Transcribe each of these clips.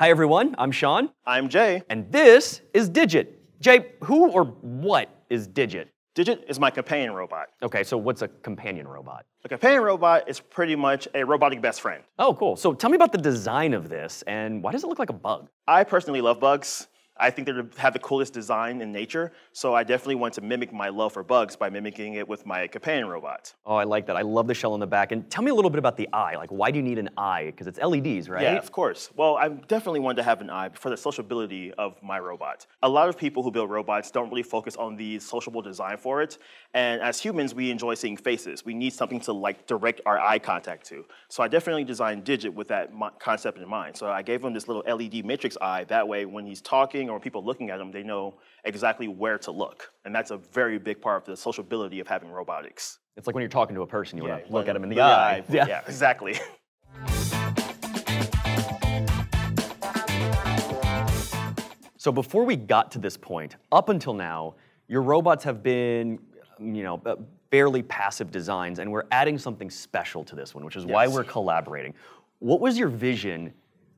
Hi everyone, I'm Sean. I'm Jay. And this is Digit. Jay, who or what is Digit? Digit is my companion robot. Okay, so what's a companion robot? A companion robot is pretty much a robotic best friend. Oh, cool. So tell me about the design of this, and why does it look like a bug? I personally love bugs. I think they have the coolest design in nature, so I definitely want to mimic my love for bugs by mimicking it with my companion robot. Oh, I like that. I love the shell on the back. And tell me a little bit about the eye. Like, why do you need an eye? Because it's LEDs, right? Yeah, of course. Well, I definitely wanted to have an eye for the sociability of my robot. A lot of people who build robots don't really focus on the sociable design for it, and as humans, we enjoy seeing faces. We need something to, like, direct our eye contact to. So I definitely designed Digit with that concept in mind. So I gave him this little LED matrix eye. That way, when he's talking, or people looking at him, they know exactly where to look. And that's a very big part of the sociability of having robotics. It's like when you're talking to a person, you want to look at them in the eye. Yeah, exactly. So before we got to this point, up until now, your robots have been, barely passive designs, and we're adding something special to this one, which is why we're collaborating. What was your vision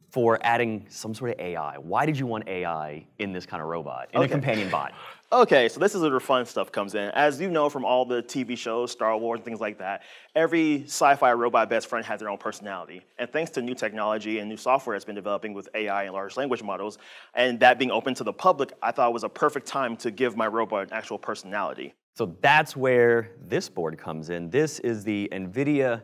for adding some sort of AI? Why did you want AI in this kind of robot, in a companion bot? Okay, so this is where the fun stuff comes in. As you know from all the TV shows, Star Wars, and things like that, every sci-fi robot best friend has their own personality. And thanks to new technology and new software that's been developing with AI and large language models, and that being open to the public, I thought it was a perfect time to give my robot an actual personality. So that's where this board comes in. This is the NVIDIA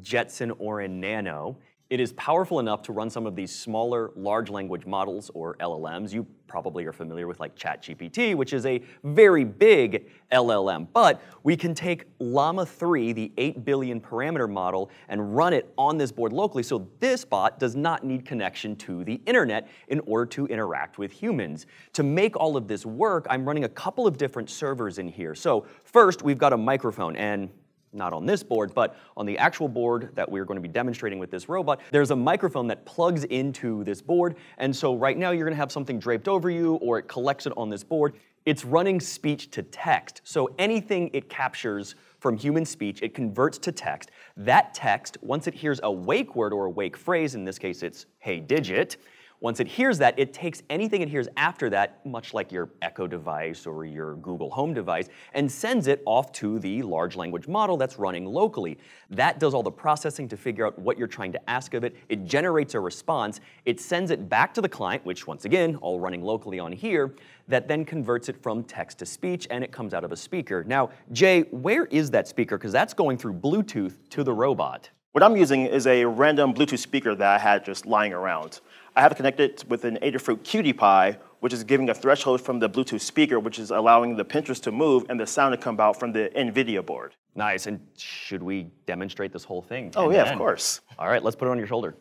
Jetson Orin Nano. It is powerful enough to run some of these smaller large language models, or LLMs. You probably are familiar with like ChatGPT, which is a very big LLM. But we can take Llama 3, the 8 billion parameter model, and run it on this board locally. So this bot does not need connection to the internet in order to interact with humans. To make all of this work, I'm running a couple of different servers in here. So first, we've got a microphone, and not on this board, but on the actual board that we're going to be demonstrating with this robot, there's a microphone that plugs into this board, and so right now you're going to have something draped over you, or it collects it on this board. It's running speech to text, so anything it captures from human speech, it converts to text. That text, once it hears a wake word or a wake phrase, in this case it's, "Hey, Digit," once it hears that, it takes anything it hears after that, much like your Echo device or your Google Home device, and sends it off to the large language model that's running locally. That does all the processing to figure out what you're trying to ask of it. It generates a response. It sends it back to the client, which once again, all running locally on here, that then converts it from text to speech, and it comes out of a speaker. Now, Jay, where is that speaker? Because that's going through Bluetooth to the robot. What I'm using is a random Bluetooth speaker that I had just lying around. I have it connected with an Adafruit Cutie Pie, which is giving a threshold from the Bluetooth speaker, which is allowing the Pinterest to move and the sound to come out from the NVIDIA board. Nice, and should we demonstrate this whole thing? Oh yeah, of course. All right, let's put it on your shoulder.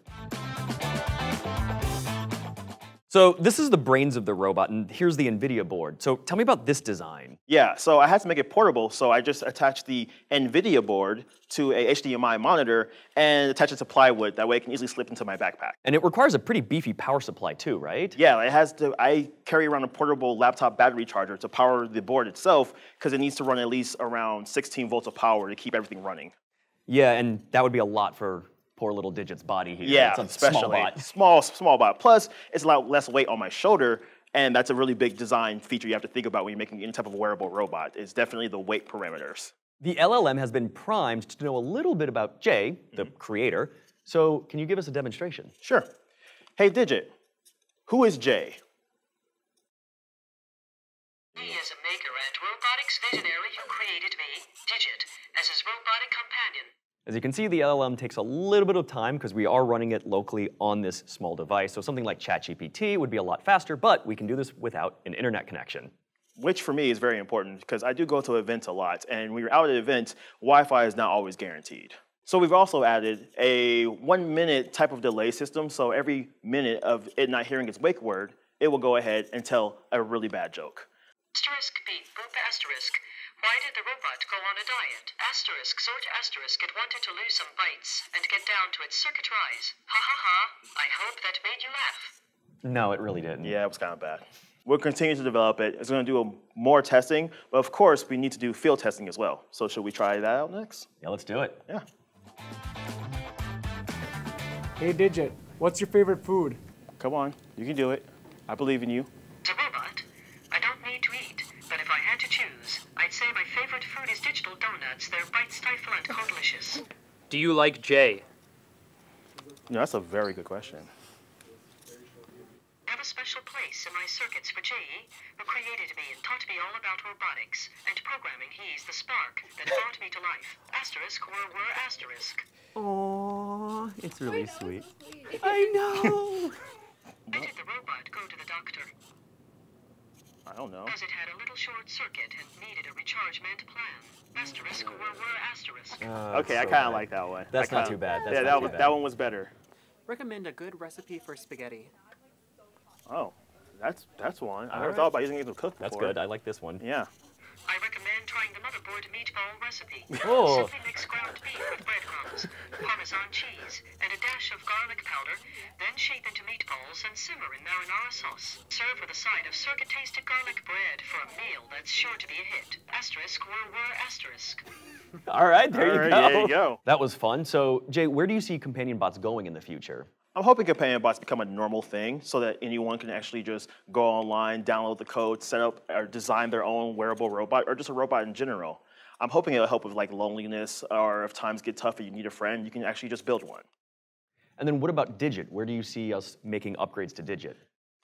So this is the brains of the robot, and here's the NVIDIA board. So tell me about this design. Yeah, so I had to make it portable, so I just attached the NVIDIA board to a HDMI monitor and attach it to plywood. That way it can easily slip into my backpack. And it requires a pretty beefy power supply too, right? Yeah, I carry around a portable laptop battery charger to power the board itself, because it needs to run at least around 16 volts of power to keep everything running. Yeah, and that would be a lot for poor little Digit's body here. Yeah, it's a small bot. Plus, it's a lot less weight on my shoulder, and that's a really big design feature you have to think about when you're making any type of wearable robot. It's definitely the weight parameters. The LLM has been primed to know a little bit about Jay, the creator. So can you give us a demonstration? Sure. Hey, Digit, who is Jay? He is a maker and robotics visionary who created me, Digit, as his robotic companion. As you can see, the LLM takes a little bit of time because we are running it locally on this small device. So something like ChatGPT would be a lot faster, but we can do this without an internet connection. Which for me is very important because I do go to events a lot, and when you're out at events, Wi-Fi is not always guaranteed. So we've also added a 1-minute type of delay system, so every minute of it not hearing its wake word, it will go ahead and tell a really bad joke. Asterisk beep, boop, asterisk. Why did the robot go on a diet? Asterisk, sort asterisk, it wanted to lose some bites and get down to its circuit rise. Ha ha ha, I hope that made you laugh. No, it really didn't. Yeah, it was kind of bad. We'll continue to develop it. It's going to do more testing, but of course we need to do field testing as well. So should we try that out next? Yeah, let's do it. Yeah. Hey Digit, what's your favorite food? Come on, you can do it. I believe in you. It's a robot. I don't need to eat, but if I had to choose, I'd say my favorite food is digital donuts. They're bright, stifling, and delicious. Do you like Jay? No, that's a very good question. I have a special place in my circuits for Jay, who created me and taught me all about robotics and programming. He's the spark that brought me to life. Asterisk or were asterisk. Aww, it's really sweet. I know. Why did the robot go to the doctor? I don't know. Because it had a little short circuit and needed a rechargement plan. Asterisk or were asterisk. Okay, so I kind of like that one. That's not too bad. That's that one was better. Recommend a good recipe for spaghetti. Oh, that's one. I never thought about using it to cook before. That's good. I like this one. Yeah. I recommend trying the motherboard meatball recipe. Oh. Simply mix ground beef with breadcrumbs, Parmesan cheese, and a dash of garlic powder, then shape into meatballs and simmer in marinara sauce. Serve with a side of circuit-tasted garlic bread for a meal that's sure to be a hit. Asterisk were asterisk. All right, there you go. That was fun. So, Jay, where do you see companion bots going in the future? I'm hoping companion bots become a normal thing so that anyone can actually just go online, download the code, set up or design their own wearable robot or just a robot in general. I'm hoping it'll help with like loneliness or if times get tough and you need a friend, you can actually just build one. And then what about Digit? Where do you see us making upgrades to Digit?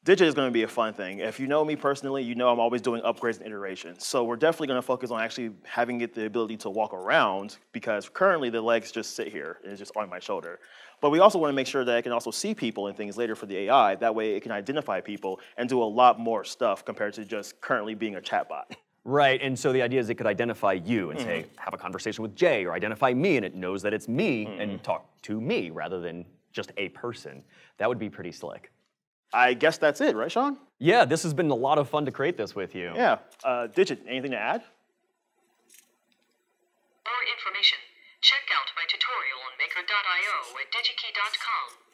Digit is going to be a fun thing. If you know me personally, you know I'm always doing upgrades and iterations. So we're definitely going to focus on actually having it the ability to walk around because currently the legs just sit here and it's just on my shoulder. But we also want to make sure that I can also see people and things later for the AI. That way it can identify people and do a lot more stuff compared to just currently being a chatbot. Right, and so the idea is it could identify you and say, have a conversation with Jay or identify me and it knows that it's me and talk to me rather than just a person. That would be pretty slick. I guess that's it, right, Sean? Yeah, this has been a lot of fun to create this with you. Yeah. Digit, anything to add? For more information, check out my tutorial on Maker.io at digikey.com.